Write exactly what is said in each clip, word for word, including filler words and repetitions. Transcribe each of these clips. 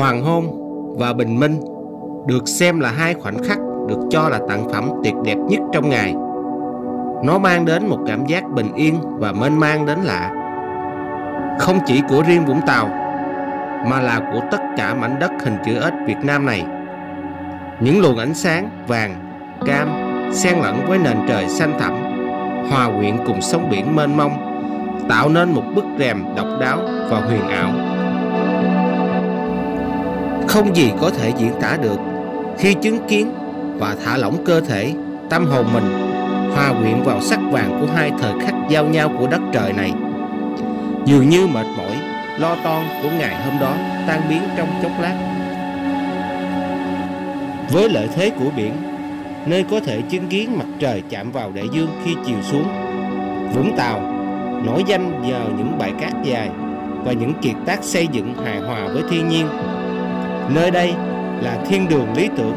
Hoàng hôn và bình minh được xem là hai khoảnh khắc được cho là tặng phẩm tuyệt đẹp nhất trong ngày. Nó mang đến một cảm giác bình yên và mênh mang đến lạ, không chỉ của riêng Vũng Tàu mà là của tất cả mảnh đất hình chữ S Việt Nam này. Những luồng ánh sáng vàng, cam xen lẫn với nền trời xanh thẳm, hòa quyện cùng sóng biển mênh mông, tạo nên một bức rèm độc đáo và huyền ảo. Không gì có thể diễn tả được khi chứng kiến và thả lỏng cơ thể, tâm hồn mình hòa quyện vào sắc vàng của hai thời khắc giao nhau của đất trời này. Dường như mệt mỏi, lo toan của ngày hôm đó tan biến trong chốc lát. Với lợi thế của biển, nơi có thể chứng kiến mặt trời chạm vào đại dương khi chiều xuống, Vũng Tàu nổi danh nhờ những bãi cát dài và những kiệt tác xây dựng hài hòa với thiên nhiên. Nơi đây là thiên đường lý tưởng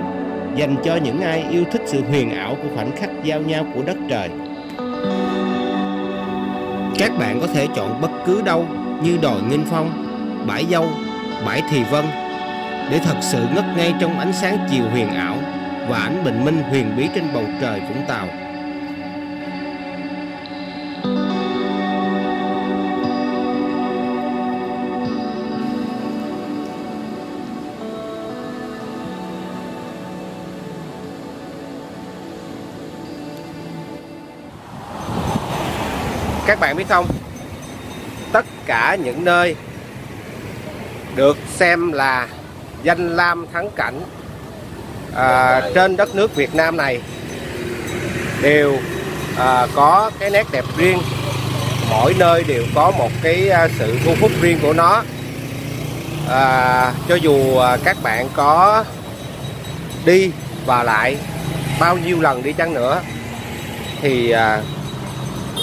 dành cho những ai yêu thích sự huyền ảo của khoảnh khắc giao nhau của đất trời. Các bạn có thể chọn bất cứ đâu như đồi Nghinh Phong, Bãi Dâu, Bãi Thì Vân để thật sự ngất ngay trong ánh sáng chiều huyền ảo và ánh bình minh huyền bí trên bầu trời Vũng Tàu. Các bạn biết không, tất cả những nơi được xem là danh lam thắng cảnh à, trên đất nước Việt Nam này đều à, có cái nét đẹp riêng. Mỗi nơi đều có một cái sự thu hút riêng của nó. à, Cho dù các bạn có đi và lại bao nhiêu lần đi chăng nữa thì à,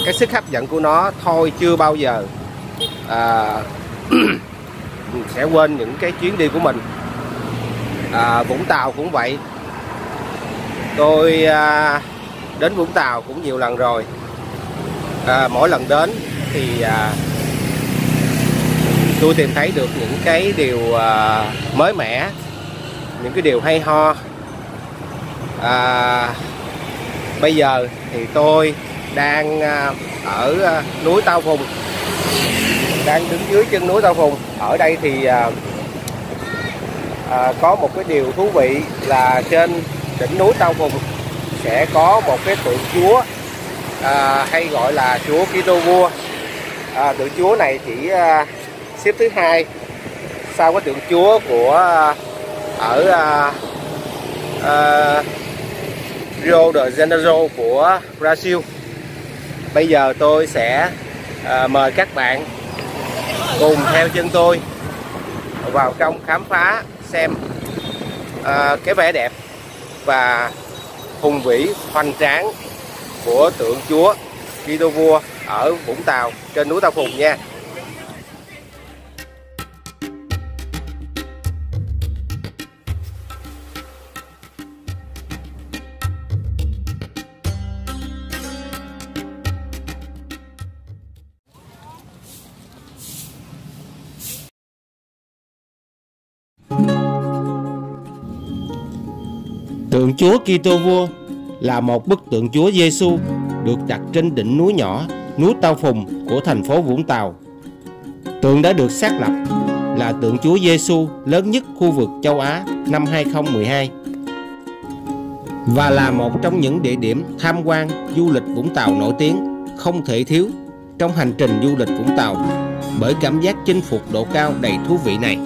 cái sức hấp dẫn của nó thôi chưa bao giờ à, mình sẽ quên những cái chuyến đi của mình. à, Vũng Tàu cũng vậy. Tôi à, đến Vũng Tàu cũng nhiều lần rồi. à, Mỗi lần đến thì à, tôi tìm thấy được những cái điều à, mới mẻ, những cái điều hay ho. à, Bây giờ thì tôi đang ở núi Tao Phùng, đang đứng dưới chân núi Tao Phùng. Ở đây thì à, à, có một cái điều thú vị là trên đỉnh núi Tao Phùng sẽ có một cái tượng Chúa, à, hay gọi là Chúa KiTô Vua. à, Tượng Chúa này chỉ à, xếp thứ hai sau cái tượng Chúa của ở à, à, Rio de Janeiro của Brazil. Bây giờ tôi sẽ à, mời các bạn cùng theo chân tôi vào trong khám phá xem à, cái vẻ đẹp và hùng vĩ hoành tráng của tượng Chúa KiTô Vua ở Vũng Tàu trên núi Tao Phùng nha. Tượng Chúa KiTô Vua là một bức tượng Chúa Giêsu được đặt trên đỉnh núi nhỏ núi Tao Phùng của thành phố Vũng Tàu. Tượng đã được xác lập là tượng Chúa Giêsu lớn nhất khu vực châu Á năm hai không một hai và là một trong những địa điểm tham quan du lịch Vũng Tàu nổi tiếng không thể thiếu trong hành trình du lịch Vũng Tàu bởi cảm giác chinh phục độ cao đầy thú vị này.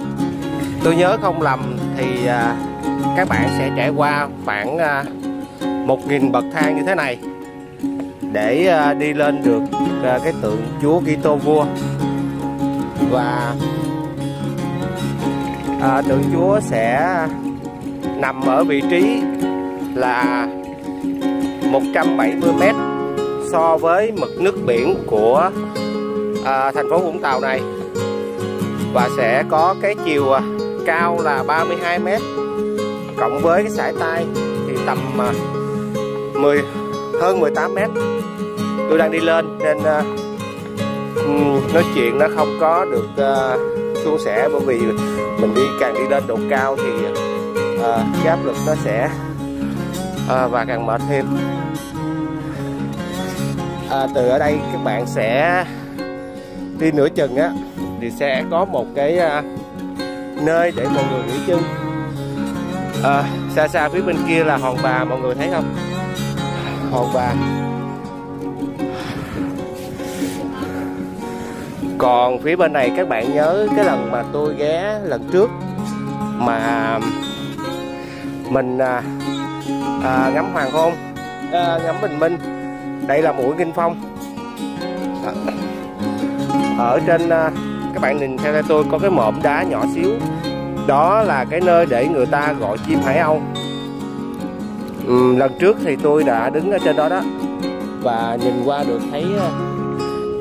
Tôi nhớ không lầm thì các bạn sẽ trải qua khoảng một nghìn bậc thang như thế này để đi lên được cái tượng Chúa KiTô Vua. Và à, tượng Chúa sẽ nằm ở vị trí là một trăm bảy mươi mét so với mực nước biển của à, thành phố Vũng Tàu này, và sẽ có cái chiều cao là ba mươi hai mét, cộng với cái sải tay thì tầm mười hơn mười tám mét. Tôi đang đi lên nên uh, nói chuyện nó không có được uh, suôn sẻ bởi vì mình đi càng đi lên độ cao thì à, cái áp lực nó sẽ à, và càng mệt thêm. À, từ ở đây các bạn sẽ đi nửa chừng á thì sẽ có một cái à, nơi để mọi người nghỉ chân. À, xa xa phía bên kia là Hòn Bà, mọi người thấy không? Hòn Bà. Còn phía bên này các bạn nhớ cái lần mà tôi ghé lần trước mà mình à, à, ngắm hoàng hôn, à, ngắm bình minh. Đây là mũi Nghinh Phong. Ở trên à, các bạn nhìn theo tay tôi có cái mỏm đá nhỏ xíu. Đó là cái nơi để người ta gọi chim hải âu. Ừ, lần trước thì tôi đã đứng ở trên đó đó và nhìn qua được thấy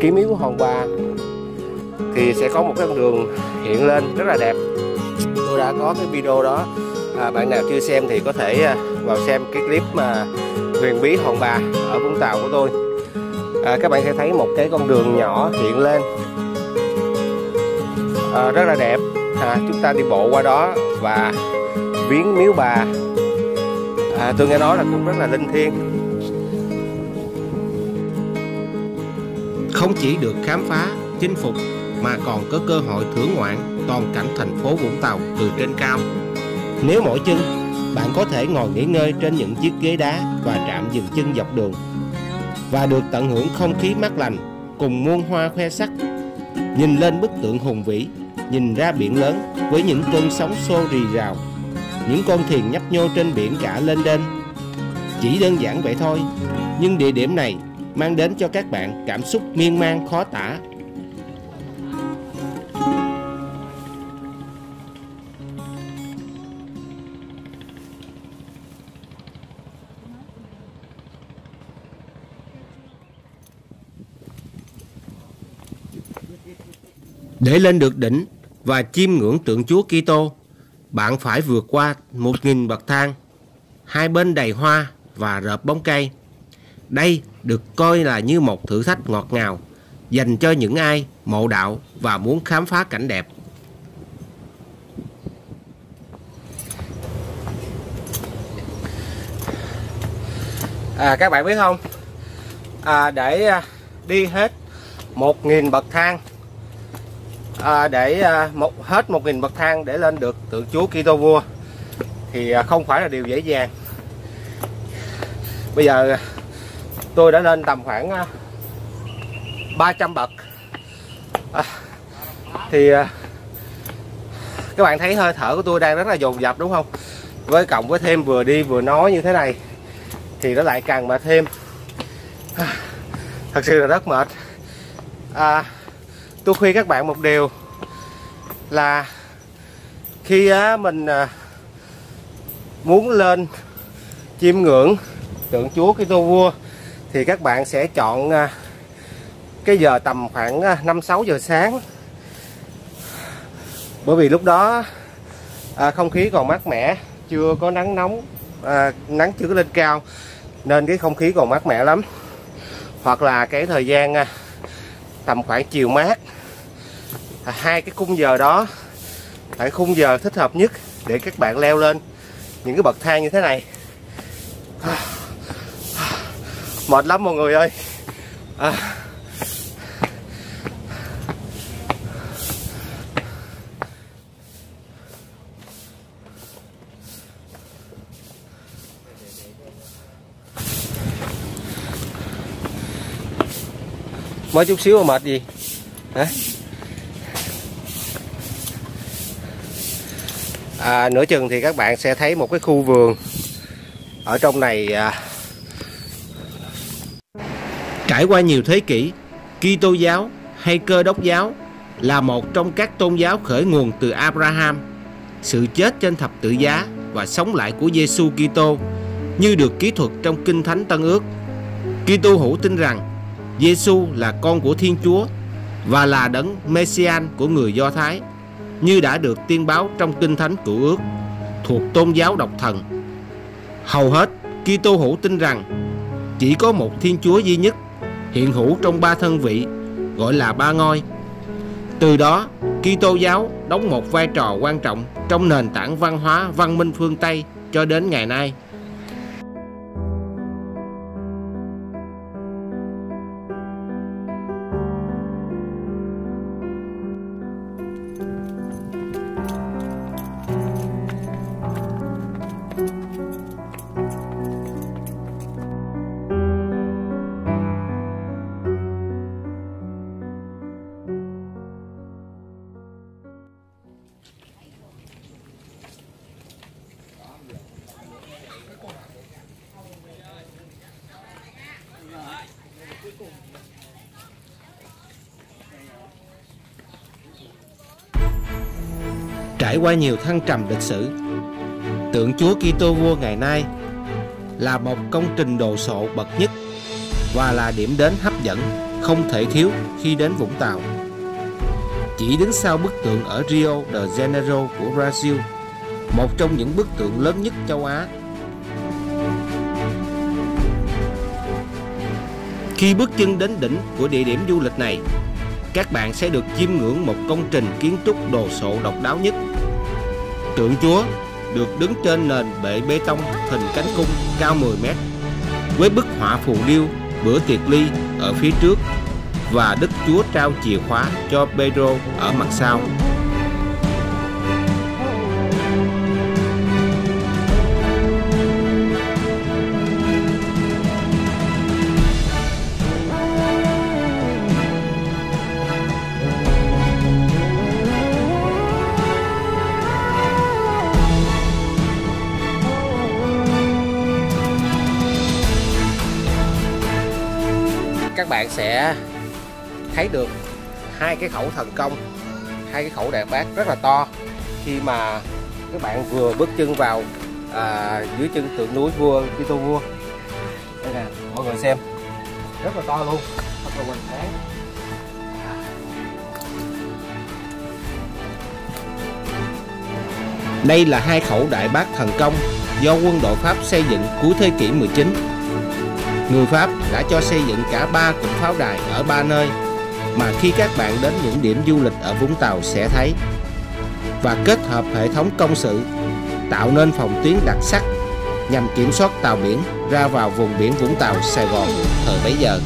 cái miếu của Hòn Bà. Thì sẽ có một con đường hiện lên rất là đẹp. Tôi đã có cái video đó, à, bạn nào chưa xem thì có thể vào xem cái clip mà huyền bí Hòn Bà ở Vũng Tàu của tôi. à, Các bạn sẽ thấy một cái con đường nhỏ hiện lên, à, rất là đẹp. À, chúng ta đi bộ qua đó và viếng miếu bà. à, Tôi nghe nói là cũng rất là linh thiêng. Không chỉ được khám phá, chinh phục mà còn có cơ hội thưởng ngoạn toàn cảnh thành phố Vũng Tàu từ trên cao. Nếu mỏi chân, bạn có thể ngồi nghỉ ngơi trên những chiếc ghế đá và trạm dừng chân dọc đường, và được tận hưởng không khí mát lành cùng muôn hoa khoe sắc. Nhìn lên bức tượng hùng vĩ, nhìn ra biển lớn với những cơn sóng xô rì rào, những con thuyền nhấp nhô trên biển cả lên đên. Chỉ đơn giản vậy thôi, nhưng địa điểm này mang đến cho các bạn cảm xúc miên man khó tả. Để lên được đỉnh và chiêm ngưỡng tượng Chúa Kitô, bạn phải vượt qua một nghìn bậc thang, hai bên đầy hoa và rợp bóng cây. Đây được coi là như một thử thách ngọt ngào dành cho những ai mộ đạo và muốn khám phá cảnh đẹp. À, các bạn biết không, à, để đi hết một nghìn bậc thang, À, để à, một, hết một nghìn bậc thang để lên được tượng Chúa Kitô vua thì à, không phải là điều dễ dàng. Bây giờ tôi đã lên tầm khoảng à, ba trăm bậc, à, thì à, các bạn thấy hơi thở của tôi đang rất là dồn dập đúng không? Với cộng với thêm vừa đi vừa nói như thế này thì nó lại càng mệt thêm. à, Thật sự là rất mệt. à, Tôi khuyên các bạn một điều là khi mình muốn lên chiêm ngưỡng tượng Chúa Kitô vua thì các bạn sẽ chọn cái giờ tầm khoảng năm sáu giờ sáng. Bởi vì lúc đó không khí còn mát mẻ, chưa có nắng nóng, nắng chưa có lên cao nên cái không khí còn mát mẻ lắm. Hoặc là cái thời gian tầm khoảng chiều mát. Hai cái khung giờ đó là khung giờ thích hợp nhất để các bạn leo lên những cái bậc thang như thế này. Mệt lắm mọi người ơi. à. Mới chút xíu mà mệt gì hả? À, nửa chừng thì các bạn sẽ thấy một cái khu vườn. Ở trong này à... trải qua nhiều thế kỷ, Kitô giáo hay Cơ đốc giáo là một trong các tôn giáo khởi nguồn từ Abraham. Sự chết trên thập tự giá và sống lại của Giêsu Kitô như được kỹ thuật trong Kinh Thánh Tân Ước. Kitô hữu tin rằng Giêsu là con của Thiên Chúa và là đấng Messian của người Do Thái, như đã được tiên báo trong Kinh Thánh Cựu Ước, thuộc tôn giáo độc thần. Hầu hết Kitô hữu tin rằng chỉ có một Thiên Chúa duy nhất hiện hữu trong ba thân vị, gọi là Ba Ngôi. Từ đó Kitô giáo đóng một vai trò quan trọng trong nền tảng văn hóa văn minh phương Tây cho đến ngày nay. Trải qua nhiều thăng trầm lịch sử, tượng Chúa Kitô vua ngày nay là một công trình đồ sộ bậc nhất và là điểm đến hấp dẫn không thể thiếu khi đến Vũng Tàu. Chỉ đứng sau bức tượng ở Rio de Janeiro của Brazil, một trong những bức tượng lớn nhất châu Á. Khi bước chân đến đỉnh của địa điểm du lịch này, các bạn sẽ được chiêm ngưỡng một công trình kiến trúc đồ sộ độc đáo nhất. Tượng Chúa được đứng trên nền bệ bê tông hình cánh cung cao mười mét, với bức họa phù điêu bữa tiệc ly ở phía trước và Đức Chúa trao chìa khóa cho Phêrô ở mặt sau. Các bạn sẽ thấy được hai cái khẩu thần công, hai cái khẩu đại bác rất là to khi mà các bạn vừa bước chân vào à, dưới chân tượng núi vua Kitô vua. Đây nè, mọi người xem, rất là to luôn, rất là hoành tráng. Đây là hai khẩu đại bác thần công do quân đội Pháp xây dựng cuối thế kỷ mười chín. Người Pháp đã cho xây dựng cả ba cụm pháo đài ở ba nơi mà khi các bạn đến những điểm du lịch ở Vũng Tàu sẽ thấy, và kết hợp hệ thống công sự tạo nên phòng tuyến đặc sắc nhằm kiểm soát tàu biển ra vào vùng biển Vũng Tàu, Sài Gòn thời bấy giờ.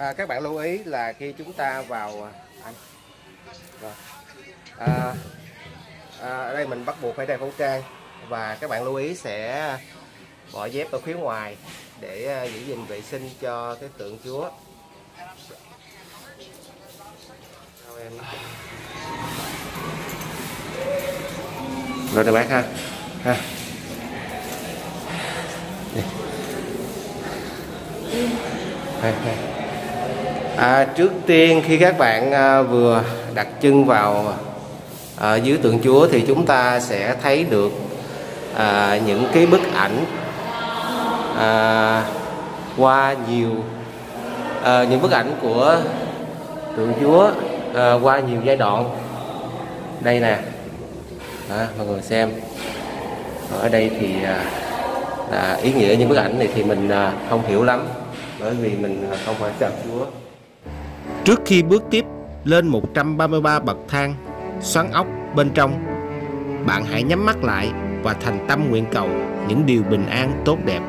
À, các bạn lưu ý là khi chúng ta vào à, à, ở đây mình bắt buộc phải đeo khẩu trang, và các bạn lưu ý sẽ bỏ dép ở phía ngoài để giữ gìn vệ sinh cho cái tượng Chúa. Rồi các bạn ha, ha. Đây, đây. À, trước tiên khi các bạn à, vừa đặt chân vào à, dưới tượng Chúa thì chúng ta sẽ thấy được à, những cái bức ảnh à, qua nhiều à, những bức ảnh của tượng Chúa à, qua nhiều giai đoạn. Đây nè, à, mọi người xem ở đây thì à, à, ý nghĩa những bức ảnh này thì mình à, không hiểu lắm, bởi vì mình à, không phải chạm Chúa. Trước khi bước tiếp lên một trăm ba mươi ba bậc thang xoắn ốc bên trong, bạn hãy nhắm mắt lại và thành tâm nguyện cầu những điều bình an tốt đẹp,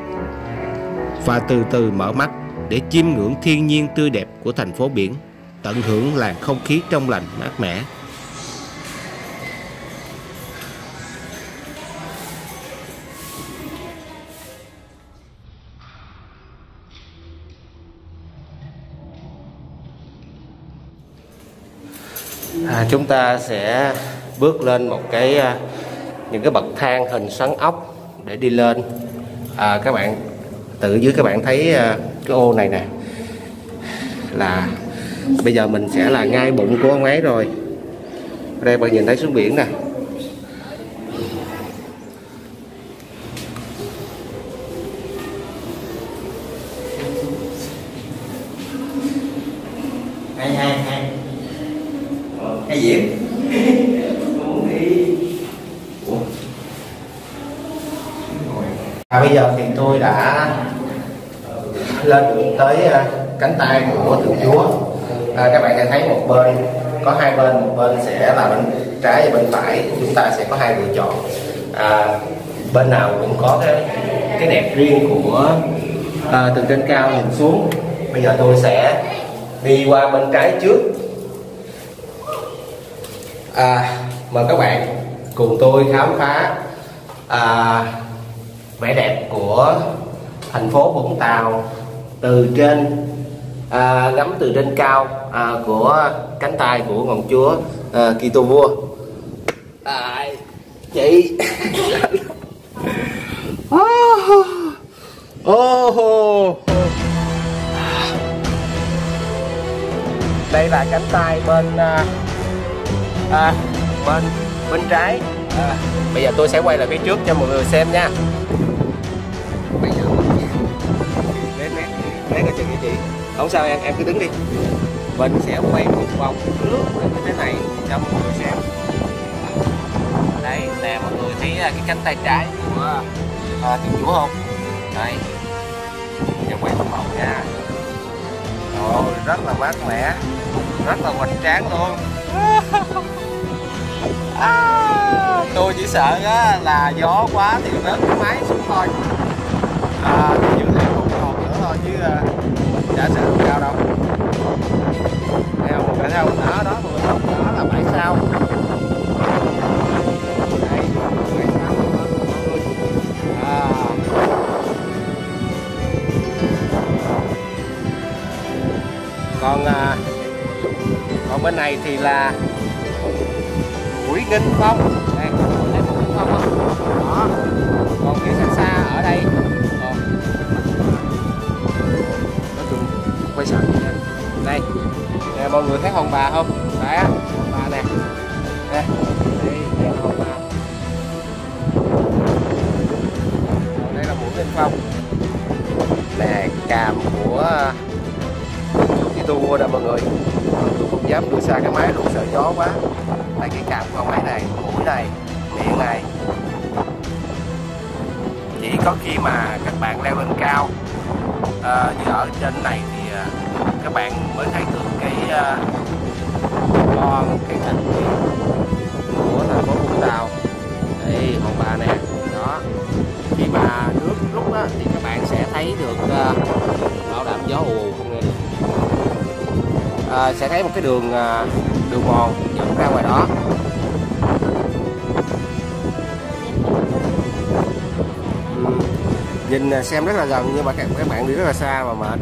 và từ từ mở mắt để chiêm ngưỡng thiên nhiên tươi đẹp của thành phố biển, tận hưởng làn không khí trong lành mát mẻ. À, chúng ta sẽ bước lên một cái những cái bậc thang hình xoắn ốc để đi lên. À, các bạn tự dưới các bạn thấy cái ô này nè, là bây giờ mình sẽ là ngay bụng của ông ấy rồi. Ở đây bạn nhìn thấy xuống biển nè. Hay gì? À, bây giờ thì tôi đã lên được tới cánh tay của Thượng Chúa. À, các bạn sẽ thấy một bên có hai bên, một bên sẽ là bên trái và bên phải. Chúng ta sẽ có hai lựa chọn. À, bên nào cũng có cái cái đẹp riêng của à, từ trên cao nhìn xuống. Bây giờ tôi sẽ đi qua bên trái trước. À, mời các bạn cùng tôi khám phá à, vẻ đẹp của thành phố Vũng Tàu từ trên à, ngắm từ trên cao à, của cánh tay của ngọn Chúa à, Kitô vua. À, chị oh, oh, oh. Đây là cánh tay bên à, À, bên bên trái. À, bây giờ tôi sẽ quay lại phía trước cho mọi người xem nha. Bây giờ lên nè, lấy cái chân của chị. Không sao em, em cứ đứng đi. Mình sẽ quay một vòng nước như thế này cho mọi người xem. Đấy, nè mọi người thấy cái cánh tay trái của à, Thượng Chúa không? Đây, giờ quay một vòng nha. Ồ, rất là mát mẻ, rất là hoành tráng luôn. À, tôi chỉ sợ á, là gió quá thì rớt cái máy xuống thôi. À, tôi giữ lại một hồn nữa thôi chứ à, chả sợ không cao đâu. Thấy không? Thấy không? Đó, đó, mọi người không? Đó là bãi sau. Đây, bãi sau đó, à. Còn à, còn bên này thì là mũi Nghinh Phong. Đây, đây mũi Nghinh Phong không? Đó. Còn phía xa xa ở đây. Còn nó cùng quay sẵn đây. Đây. Nè mọi người thấy Hòn Bà không? Đấy, Hòn Bà nè. Nè, đây, đây Hòn Bà. Còn đây là mũi Nghinh Phong. Nè, càm của Kitô vua nè mọi người. Tôi không dám đưa xa cái máy luôn, sợ gió quá. Đây cái cạp của máy này, mũi này, miệng này. Chỉ có khi mà các bạn leo lên cao à, như ở trên này thì à, các bạn mới thấy được cái à, con, cái cảnh của thành phố Vũng Tàu. Đây, Hòn Bà nè. Đó. Khi mà nước lúc đó thì các bạn sẽ thấy được à, bảo đảm gió ù không nghe được. À, sẽ thấy một cái đường à, đường mòn dẫn ra ngoài đó. Ừ. Nhìn xem rất là gần nhưng mà các, các bạn đi rất là xa mà mệt.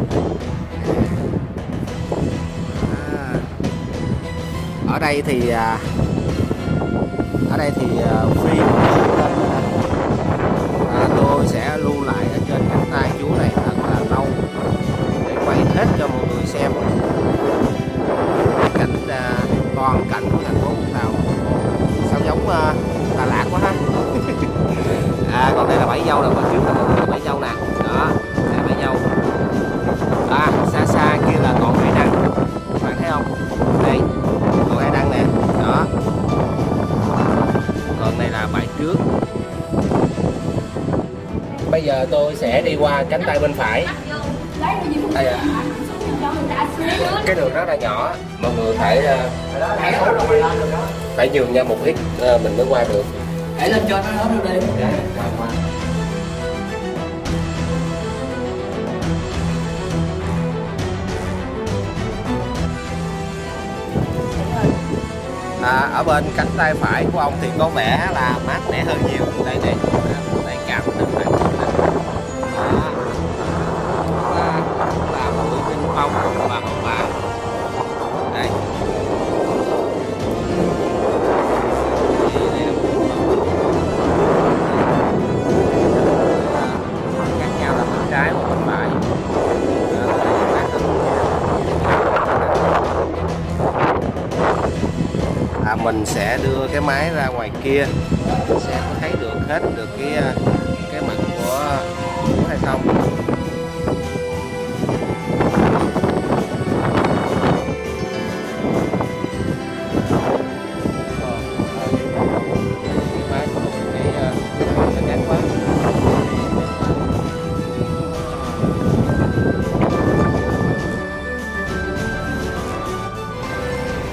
À. Ở đây thì à, ở đây thì à, phim à, tôi sẽ lưu lại ở trên cánh tay Chúa này thật là lâu để quay hết cho mọi người xem. Còn cảnh của thành phố Vũng Tàu sao giống uh, Tà Lạt quá ha. À, còn đây là Bãi Dâu, là bãi trước là Bãi Dâu nè. Đó, là Bãi Dâu. À, xa xa kia là ngọn hải đăng, các bạn thấy không? Đây, ngọn hải đăng nè. Đó. Còn đây là bãi trước. bây giờ tôi sẽ đi qua cánh tay bên phải. Đây à. Cái đường rất là nhỏ, mọi người phải phải nhường ra một ít mình mới qua được. Để lên cho nó hết đi. À, ở bên cánh tay phải của ông thì có vẻ là mát mẻ hơn nhiều. Đây đây, đây cảm được mát mẻ. Đó là là một Nghinh Phong và Hòn Bà. Đây. Cách nhau là bên trái và bên phải. À, mình sẽ đưa cái máy ra ngoài kia, mình sẽ thấy được hết được cái cái mặt của chú hay không.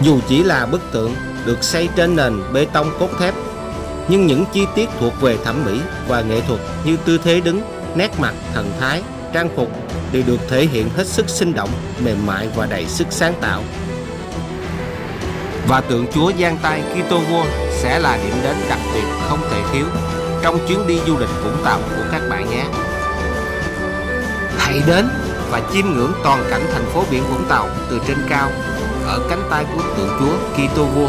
Dù chỉ là bức tượng được xây trên nền bê tông cốt thép, nhưng những chi tiết thuộc về thẩm mỹ và nghệ thuật như tư thế đứng, nét mặt, thần thái, trang phục đều được thể hiện hết sức sinh động, mềm mại và đầy sức sáng tạo. Và tượng Chúa giang tay KiTô sẽ là điểm đến đặc biệt không thể thiếu trong chuyến đi du lịch Vũng Tàu của các bạn nhé. Hãy đến và chiêm ngưỡng toàn cảnh thành phố biển Vũng Tàu từ trên cao ở cánh tay của tượng Chúa KiTô vua.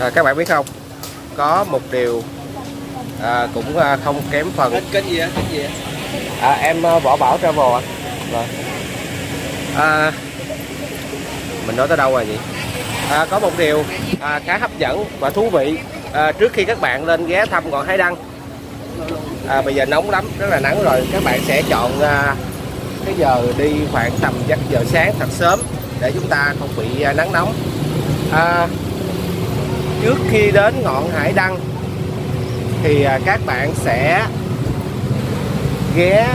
À, các bạn biết không, có một điều à, cũng à, không kém phần kênh gì á, kênh gì à, em Võ Bảo Travel ạ. Rồi à, mình nói tới đâu rồi vậy? À, có một điều à, khá hấp dẫn và thú vị à, trước khi các bạn lên ghé thăm ngọn Hải Đăng. À, bây giờ nóng lắm, rất là nắng rồi, các bạn sẽ chọn à, cái giờ đi khoảng tầm giờ sáng thật sớm để chúng ta không bị à, nắng nóng. à, Trước khi đến ngọn Hải Đăng thì các bạn sẽ ghé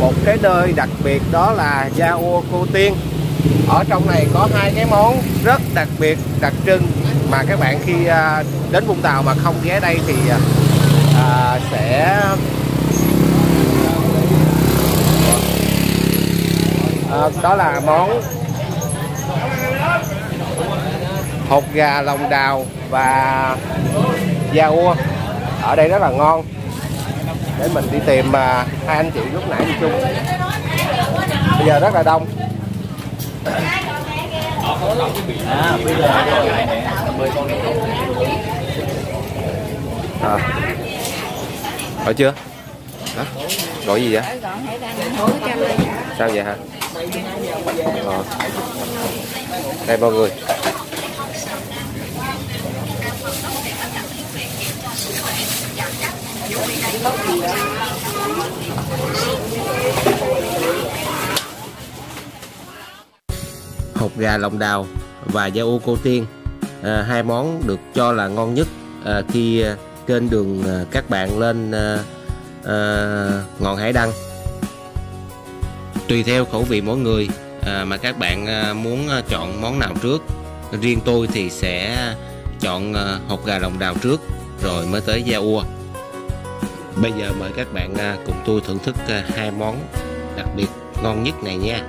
một cái nơi đặc biệt, đó là Giếu Cô Tiên. Ở trong này có hai cái món rất đặc biệt, đặc trưng mà các bạn khi đến Vũng Tàu mà không ghé đây thì à, sẽ à, đó là món hột gà lòng đào và da ua. Ở đây rất là ngon. Để mình đi tìm mà hai anh chị lúc nãy đi chung. Bây giờ rất là đông. À, ở chưa? Hả? Đổi gì vậy? Sao vậy hả? À. Đây mọi người. Hột gà lòng đào và Giếu Cô Tiên, à, hai món được cho là ngon nhất à, khi à, trên đường à, các bạn lên à, à, ngọn Hải Đăng. Tùy theo khẩu vị mỗi người à, mà các bạn à, muốn chọn món nào trước. Riêng tôi thì sẽ chọn à, hột gà lòng đào trước rồi mới tới da ua. Bây giờ mời các bạn cùng tôi thưởng thức hai món đặc biệt ngon nhất này nha.